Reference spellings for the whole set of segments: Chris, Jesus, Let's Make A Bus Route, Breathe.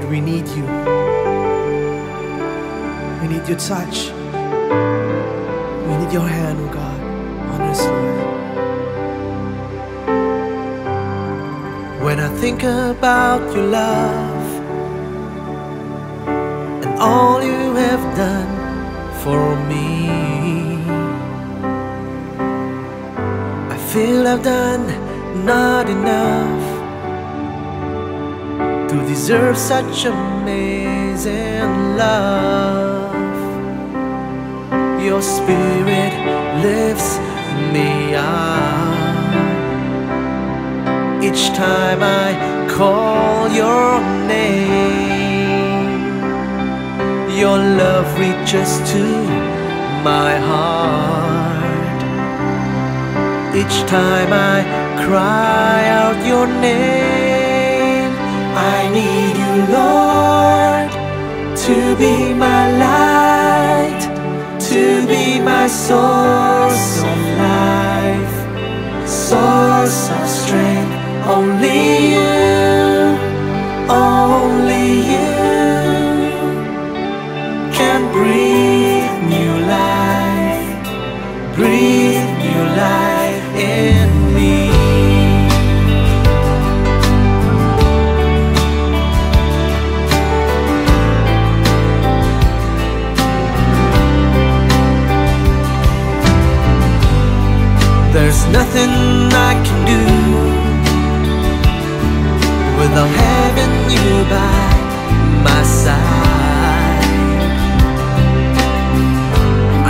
Lord, we need you. We need your touch. We need your hand, oh God, on us, Lord. When I think about your love and all you have done for me, I feel I've done not enough to deserve such amazing love. Your spirit lifts me up each time I call your name. Your love reaches to my heart each time I cry out your name. I need you, Lord, to be my light, to be my source of life, source of strength. Only you can breathe new life, breathe new life in me. There's nothing I can do without having you by my side.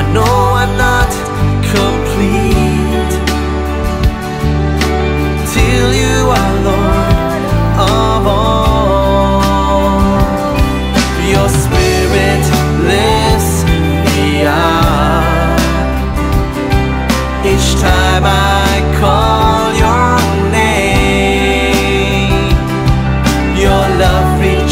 I know I'm not complete till you are Lord of all. Your spirit lifts me up each time I call your name. Your love reaches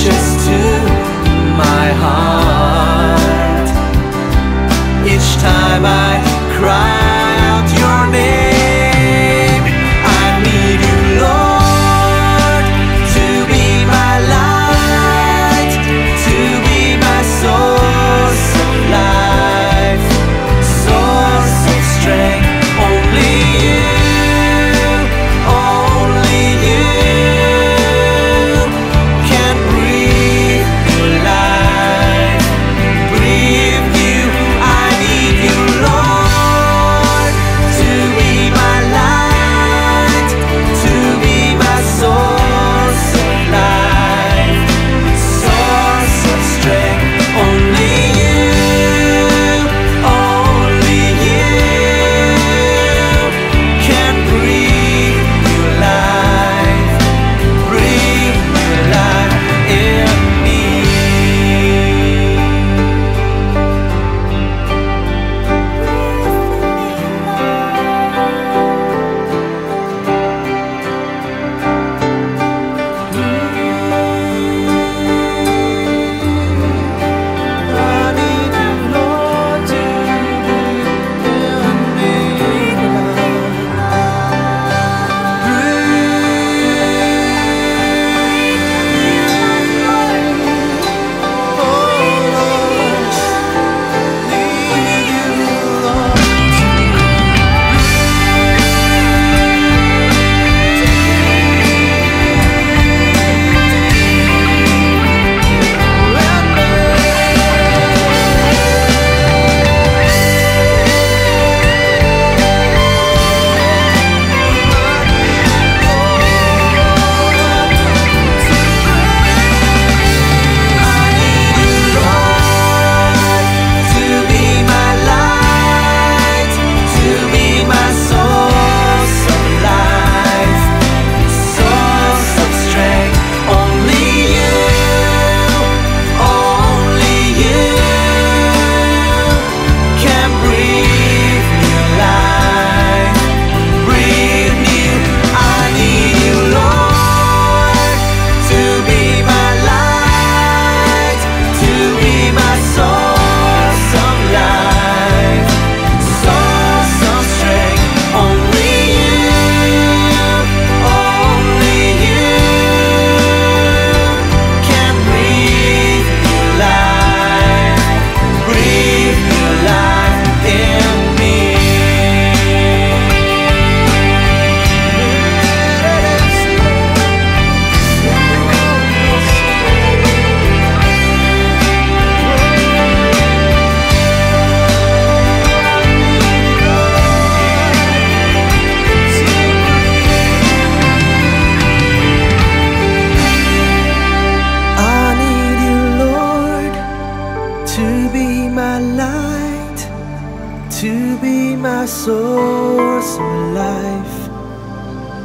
my source of life,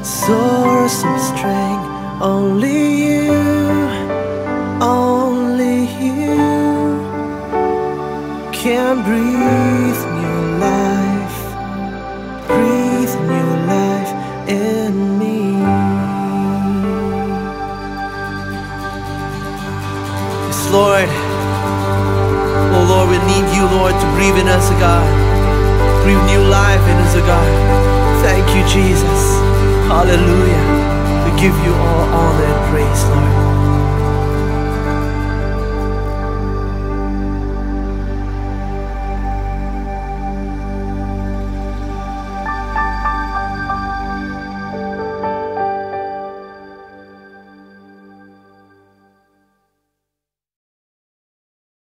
source of strength. Only you can breathe new life, breathe new life in me. Yes, Lord. Oh Lord, we need you, Lord, to breathe in us, oh God. Breathe new life in us, oh God. Thank you, Jesus. Hallelujah. Give you all honor and praise, Lord.